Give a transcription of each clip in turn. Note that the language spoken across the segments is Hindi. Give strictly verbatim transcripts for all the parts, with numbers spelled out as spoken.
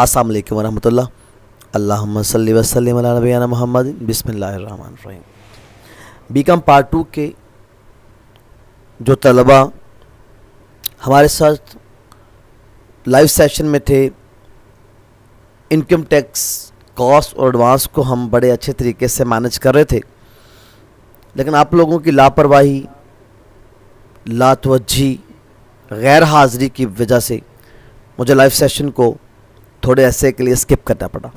अस्सलाम वालेकुम वरहमतुल्लाह। अल्लाहुम्मा सल्लि व सल्लिम अला नबिय्यिना मुहम्मद। बिस्मिल्लाहिर रहमानिर रहीम। बीकॉम पार्ट टू के जो तलबा हमारे साथ लाइव सेशन में थे, इनकम टैक्स, कॉस्ट और एडवांस को हम बड़े अच्छे तरीके से मैनेज कर रहे थे, लेकिन आप लोगों की लापरवाही, लातवज्जी, गैर हाज़री की वजह से मुझे लाइव सेशन को थोड़े ऐसे के लिए स्किप करना पड़ा।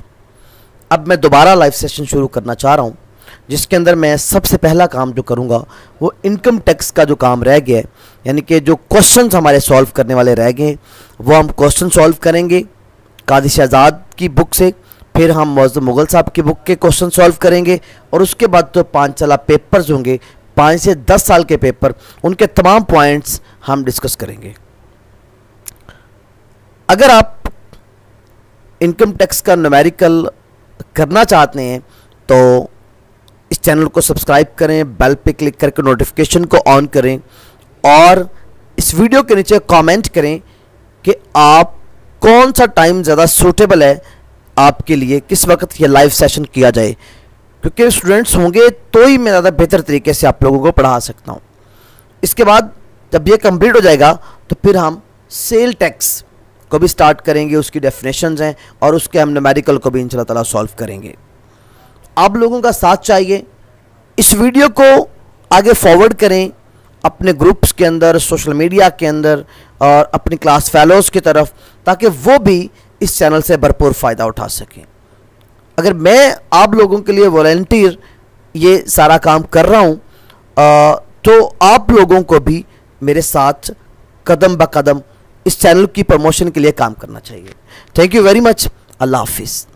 अब मैं दोबारा लाइव सेशन शुरू करना चाह रहा हूँ, जिसके अंदर मैं सबसे पहला काम जो करूँगा वो इनकम टैक्स का जो काम रह गया है, यानी कि जो क्वेश्चंस हमारे सॉल्व करने वाले रह गए हैं वो हम क्वेश्चन सॉल्व करेंगे कादी शहजाद की बुक से, फिर हम मौज़ मुग़ल साहब की बुक के क्वेश्चन सॉल्व करेंगे और उसके बाद तो पाँच साल पेपर्स होंगे, पाँच से दस साल के पेपर, उनके तमाम पॉइंट्स हम डिस्कस करेंगे। अगर आप इनकम टैक्स का न्यूमेरिकल करना चाहते हैं तो इस चैनल को सब्सक्राइब करें, बेल पे क्लिक करके नोटिफिकेशन को ऑन करें और इस वीडियो के नीचे कमेंट करें कि आप कौन सा टाइम ज़्यादा सूटेबल है आपके लिए, किस वक्त ये लाइव सेशन किया जाए, क्योंकि स्टूडेंट्स होंगे तो ही मैं ज़्यादा बेहतर तरीके से आप लोगों को पढ़ा सकता हूँ। इसके बाद जब ये कंप्लीट हो जाएगा तो फिर हम सेल टैक्स को भी स्टार्ट करेंगे, उसकी डेफिनेशंस हैं और उसके हम न्यूमेरिकल को भी इंशाल्लाह ताला सॉल्व करेंगे। आप लोगों का साथ चाहिए, इस वीडियो को आगे फॉरवर्ड करें अपने ग्रुप्स के अंदर, सोशल मीडिया के अंदर और अपने क्लास फेलोज़ की तरफ, ताकि वो भी इस चैनल से भरपूर फ़ायदा उठा सकें। अगर मैं आप लोगों के लिए वॉलंटियर ये सारा काम कर रहा हूँ तो आप लोगों को भी मेरे साथ कदम ब कदम इस चैनल की प्रमोशन के लिए काम करना चाहिए। Thank you very much. अल्लाह हाफिज़।